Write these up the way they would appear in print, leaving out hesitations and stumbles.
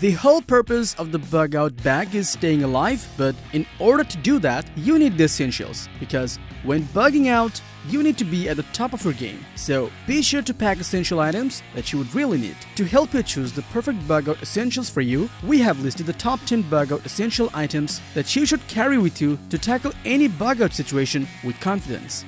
The whole purpose of the bug out bag is staying alive, but in order to do that, you need the essentials, because when bugging out, you need to be at the top of your game. So be sure to pack essential items that you would really need. To help you choose the perfect bug out essentials for you, we have listed the top 10 bug out essential items that you should carry with you to tackle any bug out situation with confidence.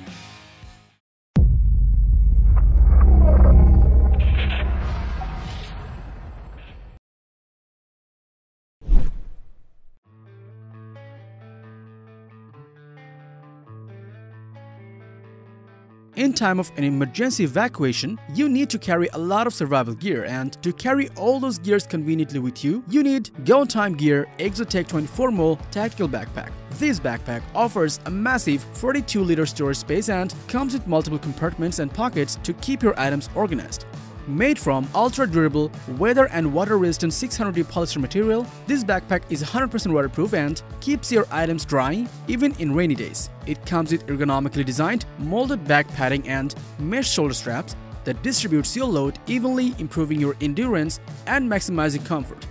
In time of an emergency evacuation, you need to carry a lot of survival gear, and to carry all those gears conveniently with you, you need Go Time Gear Exo-Tek 24 MOLLE Tactical Backpack. This backpack offers a massive 42-liter storage space and comes with multiple compartments and pockets to keep your items organized. Made from ultra-durable, weather and water-resistant 600D polyester material, this backpack is 100% waterproof and keeps your items dry even in rainy days. It comes with ergonomically designed molded back padding and mesh shoulder straps that distributes your load evenly, improving your endurance and maximizing comfort.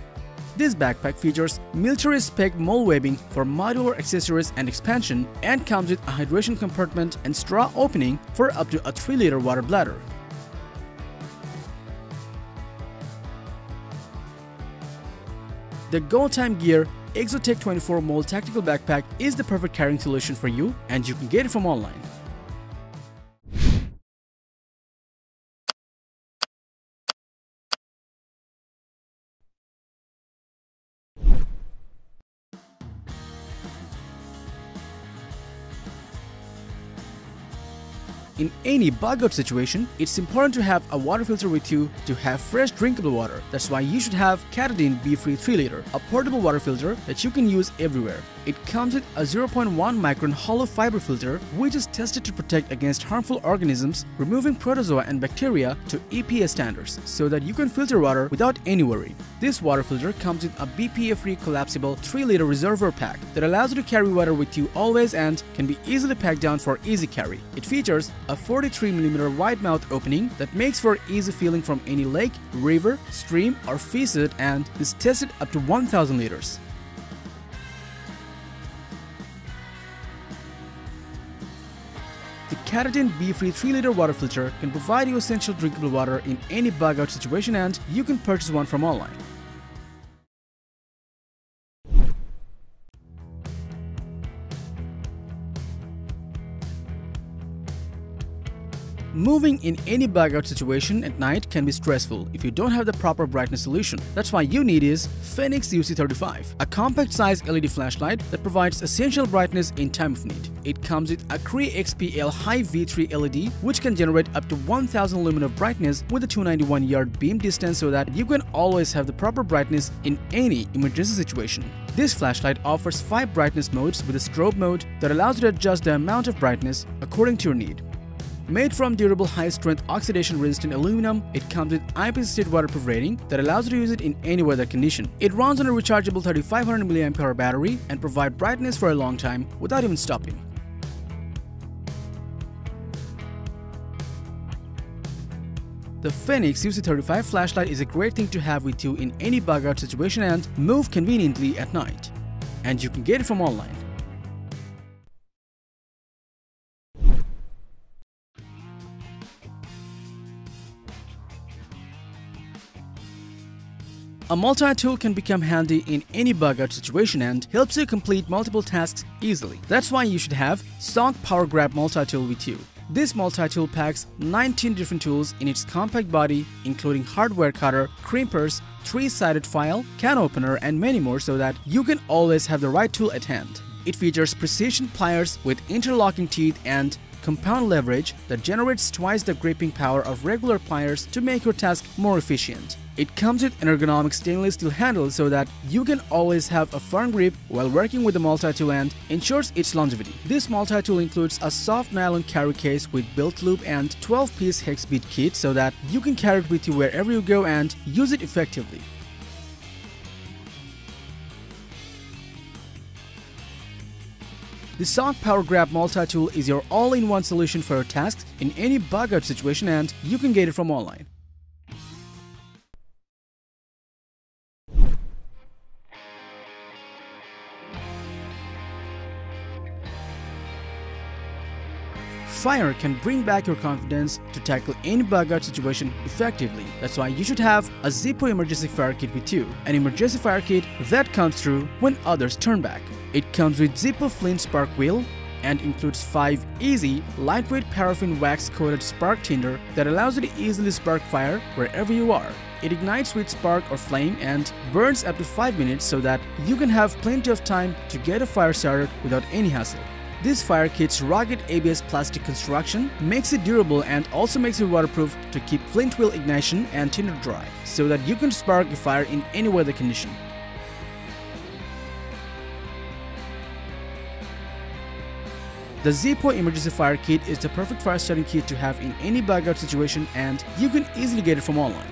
This backpack features military-spec mole webbing for modular accessories and expansion, and comes with a hydration compartment and straw opening for up to a 3-liter water bladder. The Go Time Gear Exo-Tek 24 MOLLE Tactical Backpack is the perfect carrying solution for you, and you can get it from online. In any bug out situation, it's important to have a water filter with you to have fresh drinkable water. That's why you should have Katadyn BeFree 3-liter, a portable water filter that you can use everywhere. It comes with a 0.1 micron hollow fiber filter, which is tested to protect against harmful organisms, removing protozoa and bacteria to EPA standards, so that you can filter water without any worry. This water filter comes with a BPA-free collapsible 3-liter reservoir pack that allows you to carry water with you always and can be easily packed down for easy carry. It features a 43mm wide mouth opening that makes for easy filling from any lake, river, stream or faucet, and is tested up to 1000 liters. The Katadyn BeFree 3-liter water filter can provide you essential drinkable water in any bug out situation, and you can purchase one from online. Moving in any bug out situation at night can be stressful if you don't have the proper brightness solution. That's why you need is Fenix UC35, a compact size LED flashlight that provides essential brightness in time of need. It comes with a Cree XPL High V3 LED, which can generate up to 1000 lumen of brightness with a 291-yard beam distance, so that you can always have the proper brightness in any emergency situation. This flashlight offers 5 brightness modes with a strobe mode that allows you to adjust the amount of brightness according to your need. Made from durable high-strength oxidation-resistant aluminum, it comes with IP68 waterproof rating that allows you to use it in any weather condition. It runs on a rechargeable 3500 mAh battery and provides brightness for a long time without even stopping. The Fenix UC35 flashlight is a great thing to have with you in any bug out situation and move conveniently at night. And you can get it from online. A multi-tool can become handy in any bug out situation and helps you complete multiple tasks easily. That's why you should have SOG PowerGrab Multi-Tool with you. This multi-tool packs 19 different tools in its compact body, including hardware cutter, crimpers, 3-sided file, can opener and many more, so that you can always have the right tool at hand. It features precision pliers with interlocking teeth and compound leverage that generates twice the gripping power of regular pliers to make your task more efficient. It comes with an ergonomic stainless steel handle, so that you can always have a firm grip while working with the multi-tool and ensures its longevity. This multi-tool includes a soft nylon carry case with belt loop and 12-piece hex bead kit, so that you can carry it with you wherever you go and use it effectively. The SOG PowerGrab Multi-Tool is your all-in-one solution for your tasks in any bug-out situation, and you can get it from online. fire can bring back your confidence to tackle any bug-out situation effectively. That's why you should have a Zippo emergency fire kit with you, an emergency fire kit that comes through when others turn back. It comes with Zippo Flint Spark Wheel and includes 5 easy, lightweight paraffin wax-coated spark tinder that allows you to easily spark fire wherever you are. It ignites with spark or flame and burns up to 5 minutes so that you can have plenty of time to get a fire started without any hassle. This fire kit's rugged ABS plastic construction makes it durable and also makes it waterproof to keep flint wheel ignition and tinder dry, so that you can spark a fire in any weather condition. The Zippo Emergency Fire Kit is the perfect fire starting kit to have in any bug-out situation, and you can easily get it from online.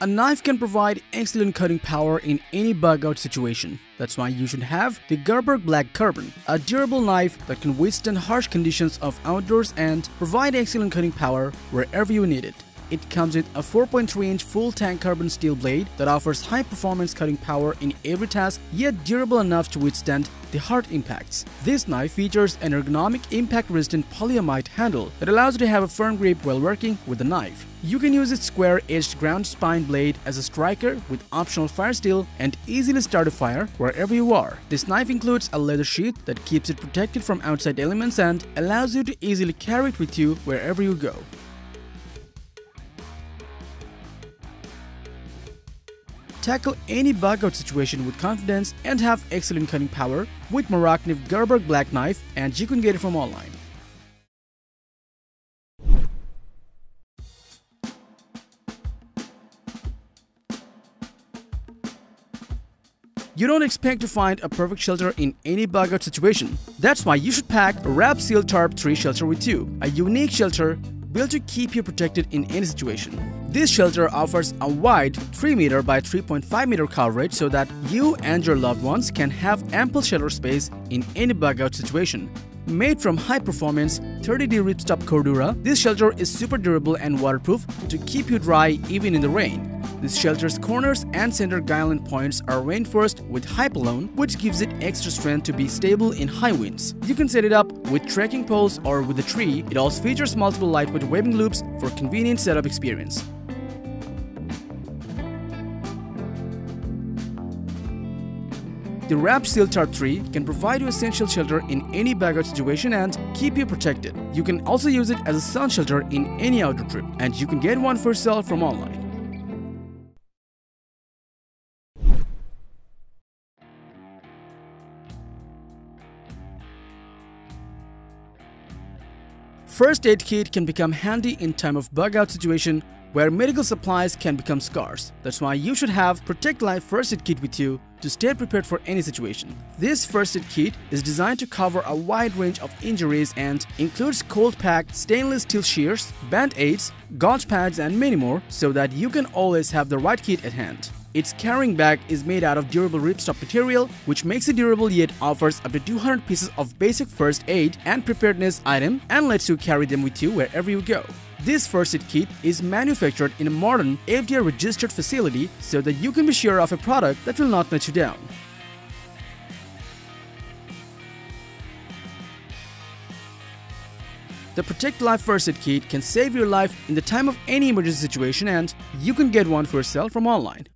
A knife can provide excellent cutting power in any bug-out situation. That's why you should have the Garberg Black Carbon, a durable knife that can withstand harsh conditions of outdoors and provide excellent cutting power wherever you need it. It comes with a 4.3-inch full-tank carbon steel blade that offers high-performance cutting power in every task, yet durable enough to withstand the hard impacts. This knife features an ergonomic impact-resistant polyamide handle that allows you to have a firm grip while working with the knife. You can use its square-edged ground spine blade as a striker with optional fire steel and easily start a fire wherever you are. This knife includes a leather sheath that keeps it protected from outside elements and allows you to easily carry it with you wherever you go. Tackle any bug-out situation with confidence and have excellent cutting power with Morakniv Garberg Black Knife, and you can get it from online. You don't expect to find a perfect shelter in any bug-out situation. That's why you should pack a Rab Siltarp 3 shelter with you, a unique shelter built to keep you protected in any situation. This shelter offers a wide 3-meter by 3.5-meter coverage so that you and your loved ones can have ample shelter space in any bug-out situation. Made from high-performance 30D ripstop Cordura, this shelter is super durable and waterproof to keep you dry even in the rain. This shelter's corners and center guideline points are reinforced with Hypalone, which gives it extra strength to be stable in high winds. You can set it up with trekking poles or with a tree. It also features multiple lightweight webbing loops for convenient setup experience. The Rab Siltarp 3 can provide you essential shelter in any bug-out situation and keep you protected. You can also use it as a sun shelter in any outdoor trip, and you can get one for yourself from online. First aid kit can become handy in time of bug-out situation where medical supplies can become scarce. That's why you should have Protect Life First Aid Kit with you to stay prepared for any situation. This first aid kit is designed to cover a wide range of injuries and includes cold packed stainless steel shears, band-aids, gauge pads and many more, so that you can always have the right kit at hand. Its carrying bag is made out of durable ripstop material, which makes it durable yet offers up to 200 pieces of basic first aid and preparedness item and lets you carry them with you wherever you go. This first aid kit is manufactured in a modern FDA-registered facility so that you can be sure of a product that will not let you down. The Protect Life First Aid Kit can save your life in the time of any emergency situation, and you can get one for yourself from online.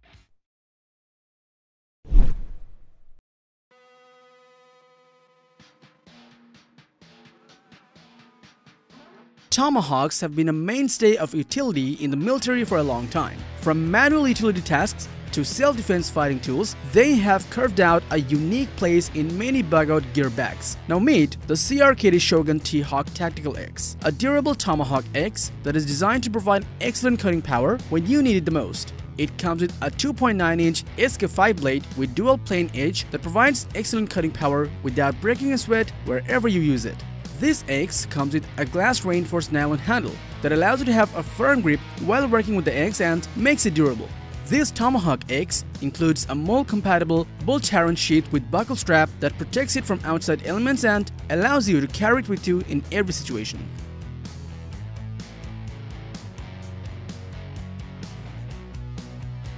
Tomahawks have been a mainstay of utility in the military for a long time. From manual utility tasks to self-defense fighting tools, they have carved out a unique place in many bug-out gear bags. Now meet the CRKT Chogan T-Hawk Tactical Axe, a durable tomahawk axe that is designed to provide excellent cutting power when you need it the most. It comes with a 2.9-inch SK5 blade with dual plane edge that provides excellent cutting power without breaking a sweat wherever you use it. This axe comes with a glass reinforced nylon handle that allows you to have a firm grip while working with the axe and makes it durable. This tomahawk axe includes a mold-compatible bolt-charon sheath with buckle strap that protects it from outside elements and allows you to carry it with you in every situation.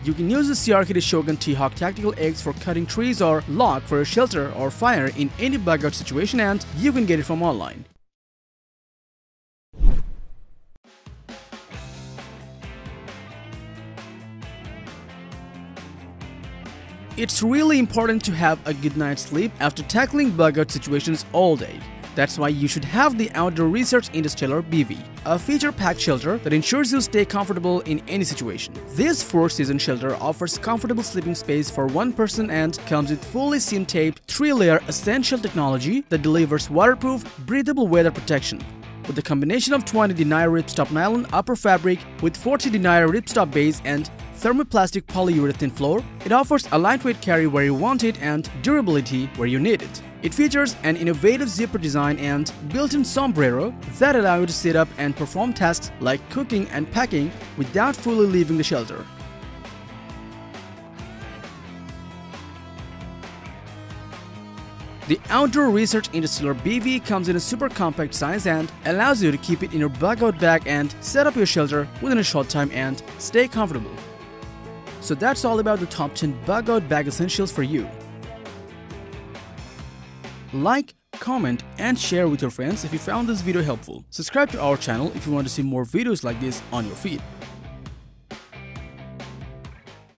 You can use the CRKT Chogan T-Hawk Tactical Axe for cutting trees or log for your shelter or fire in any bug-out situation, and you can get it from online. It's really important to have a good night's sleep after tackling bug-out situations all day. That's why you should have the Outdoor Research Interstellar Bivy, a feature-packed shelter that ensures you stay comfortable in any situation. This four-season shelter offers comfortable sleeping space for one person and comes with fully seam-taped, three-layer essential technology that delivers waterproof, breathable weather protection. With a combination of 20 denier ripstop nylon upper fabric with 40 denier ripstop base and thermoplastic polyurethane floor, it offers a lightweight carry where you want it and durability where you need it. It features an innovative zipper design and built-in sombrero that allow you to sit up and perform tasks like cooking and packing without fully leaving the shelter. The Outdoor Research Interstellar BV comes in a super compact size and allows you to keep it in your bug-out bag and set up your shelter within a short time and stay comfortable. So that's all about the top 10 bug-out bag essentials for you. Like, comment and share with your friends if you found this video helpful. Subscribe to our channel if you want to see more videos like this on your feed.